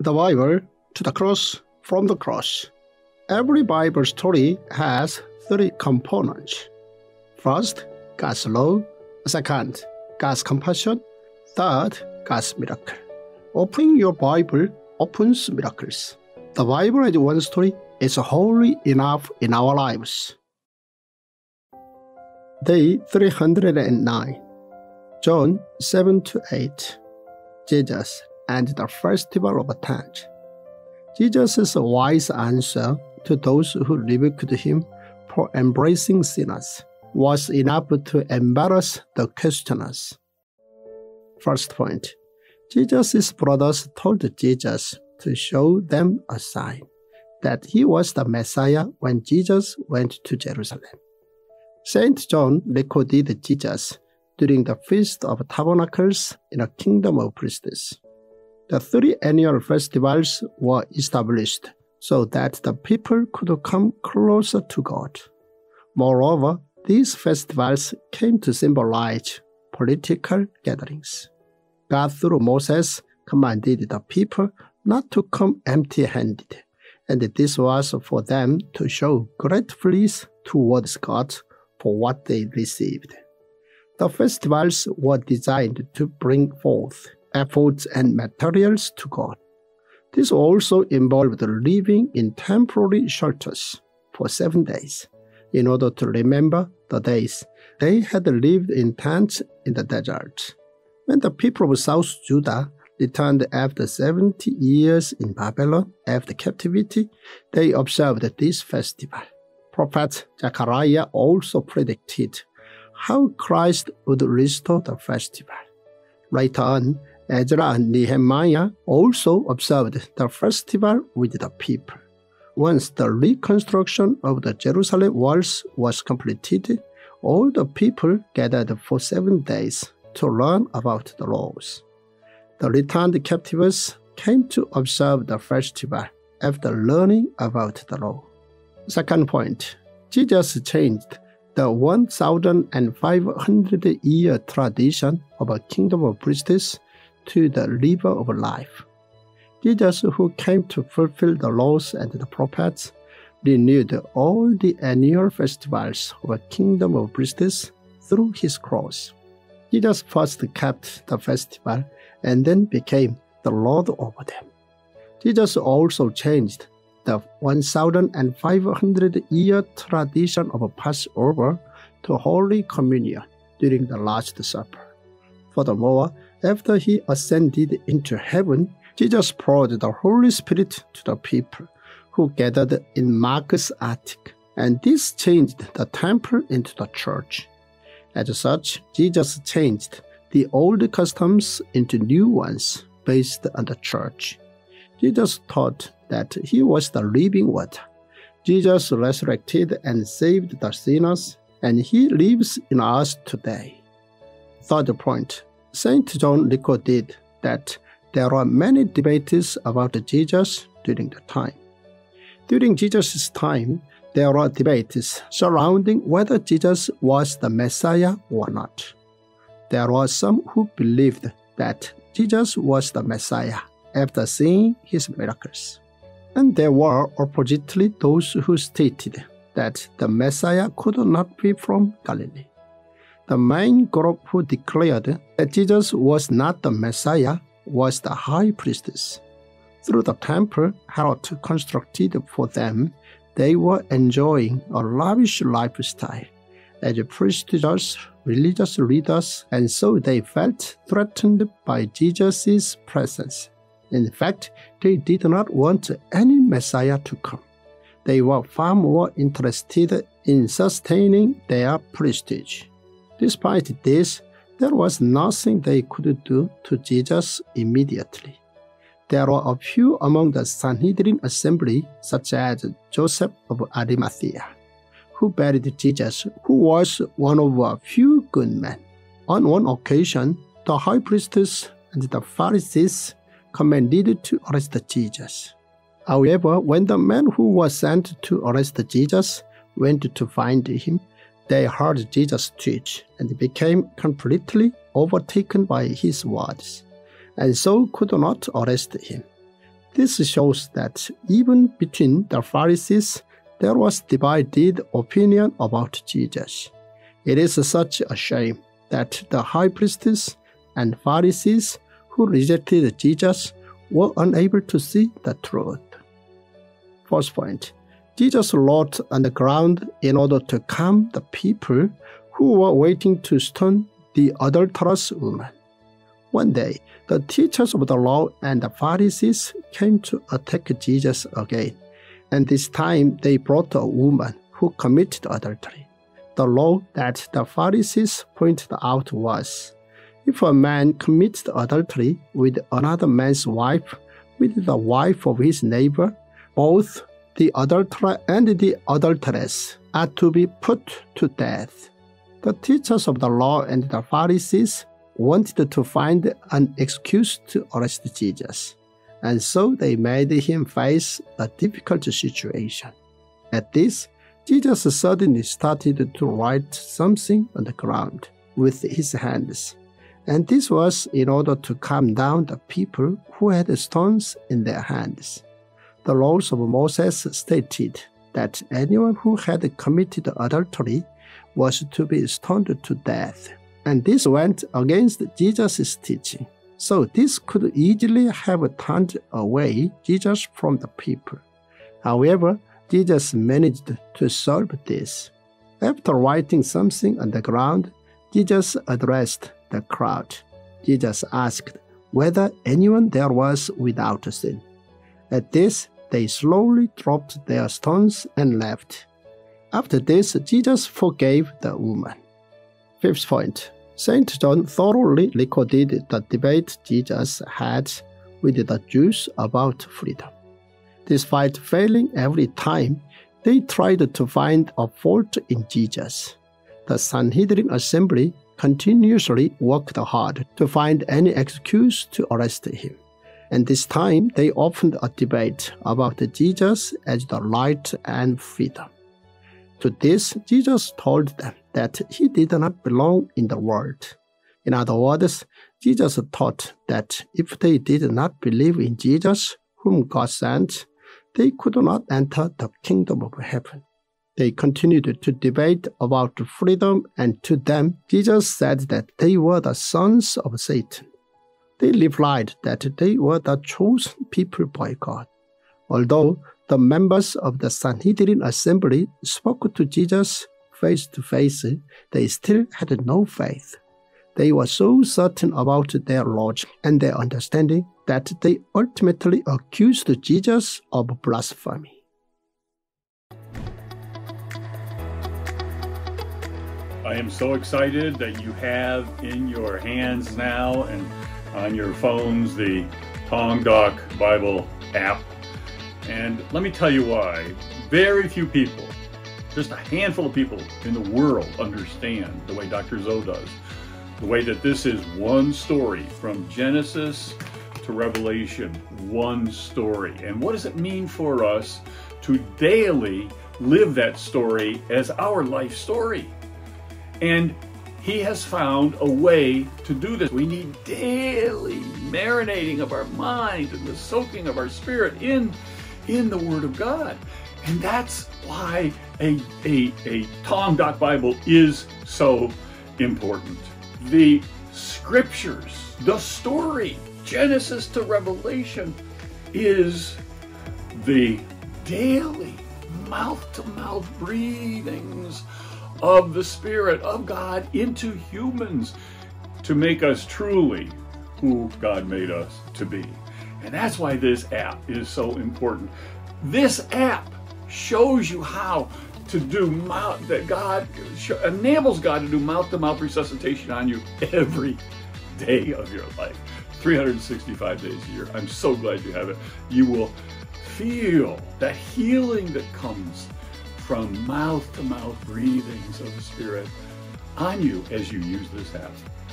the Bible to the cross, from the cross. Every Bible story has three components. First, God's law. Second, God's compassion. Third, God's miracle. Opening your Bible opens miracles. The Bible as one story is wholly enough in our lives. Day 309. John 7-8. Jesus and the Festival of Tent. Jesus' wise answer to those who rebuked him for embracing sinners was enough to embarrass the questioners. First point, Jesus' brothers told Jesus to show them a sign that he was the Messiah when Jesus went to Jerusalem. St. John recorded Jesus during the Feast of Tabernacles in the Kingdom of Priests. The three annual festivals were established so that the people could come closer to God. Moreover, these festivals came to symbolize political gatherings. God, through Moses, commanded the people not to come empty-handed, and this was for them to show gratefulness towards God for what they received. The festivals were designed to bring forth efforts and materials to God. This also involved living in temporary shelters for 7 days, in order to remember the days they had lived in tents in the desert. When the people of South Judah returned after 70 years in Babylon after captivity, they observed this festival. Prophet Zechariah also predicted how Christ would restore the festival. Later on, Ezra and Nehemiah also observed the festival with the people. Once the reconstruction of the Jerusalem walls was completed, all the people gathered for 7 days to learn about the laws. The returned captives came to observe the festival after learning about the law. Second point, Jesus changed the 1,500-year tradition of a kingdom of priests to the river of life. Jesus, who came to fulfill the laws and the prophets, renewed all the annual festivals of a kingdom of priests through his cross. Jesus first kept the festival and then became the Lord over them. Jesus also changed the 1,500-year tradition of a Passover to Holy Communion during the Last Supper. Furthermore, after he ascended into heaven, Jesus poured the Holy Spirit to the people who gathered in Mark's attic, and this changed the temple into the church. As such, Jesus changed the old customs into new ones based on the church. Jesus taught that he was the living water. Jesus resurrected and saved the sinners, and he lives in us today. Third point, St. John recorded that there were many debates about Jesus during the time. During Jesus' time, there were debates surrounding whether Jesus was the Messiah or not. There were some who believed that Jesus was the Messiah after seeing his miracles. And there were oppositely those who stated that the Messiah could not be from Galilee. The main group who declared that Jesus was not the Messiah was the high priests. Through the temple Herod constructed for them, they were enjoying a lavish lifestyle as prestigious religious leaders, and so they felt threatened by Jesus' presence. In fact, they did not want any Messiah to come. They were far more interested in sustaining their prestige. Despite this, there was nothing they could do to Jesus immediately. There were a few among the Sanhedrin assembly, such as Joseph of Arimathea, who buried Jesus, who was one of a few good men. On one occasion, the high priests and the Pharisees commanded to arrest Jesus. However, when the man who was sent to arrest Jesus went to find him, they heard Jesus teach and became completely overtaken by his words, and so could not arrest him. This shows that even between the Pharisees, there was divided opinion about Jesus. It is such a shame that the high priests and Pharisees who rejected Jesus were unable to see the truth. First point, Jesus wrote on the ground in order to calm the people who were waiting to stone the adulterous woman. One day, the teachers of the law and the Pharisees came to attack Jesus again, and this time they brought a woman who committed adultery. The law that the Pharisees pointed out was, if a man commits adultery with another man's wife, with the wife of his neighbor, both the adulterer and the adulteress are to be put to death. The teachers of the law and the Pharisees wanted to find an excuse to arrest Jesus, and so they made him face a difficult situation. At this, Jesus suddenly started to write something on the ground with his hands, and this was in order to calm down the people who had stones in their hands. The laws of Moses stated that anyone who had committed adultery was to be stoned to death, and this went against Jesus' teaching. So this could easily have turned away Jesus from the people. However, Jesus managed to solve this. After writing something on the ground, Jesus addressed the crowd. Jesus asked whether anyone there was without sin. At this, they slowly dropped their stones and left. After this, Jesus forgave the woman. Fifth point, St. John thoroughly recorded the debate Jesus had with the Jews about freedom. Despite failing every time, they tried to find a fault in Jesus. The Sanhedrin assembly continuously worked hard to find any excuse to arrest him. And this time, they opened a debate about Jesus as the light and freedom. To this, Jesus told them that he did not belong in the world. In other words, Jesus taught that if they did not believe in Jesus, whom God sent, they could not enter the kingdom of heaven. They continued to debate about freedom, and to them, Jesus said that they were the sons of Satan. They replied that they were the chosen people by God. Although the members of the Sanhedrin assembly spoke to Jesus face to face, they still had no faith. They were so certain about their knowledge and their understanding that they ultimately accused Jesus of blasphemy. I am so excited that you have in your hands now and on your phones the Tongdok Bible app. And let me tell you why. Very few people, just a handful of people in the world, understand the way Dr. Zoe does. The way that this is one story from Genesis to Revelation, one story. And what does it mean for us to daily live that story as our life story? And he has found a way to do this. We need daily marinating of our mind and the soaking of our spirit in the Word of God. And that's why a Tongdok Bible is so important. The scriptures, the story, Genesis to Revelation, is the daily mouth-to-mouth breathings of the Spirit of God into humans to make us truly who God made us to be. And that's why this app is so important. This app shows you how to do enables God to do mouth-to-mouth resuscitation on you every day of your life, 365 days a year. I'm so glad you have it. You will feel the healing that comes from mouth-to-mouth breathings of the Spirit on you as you use this app.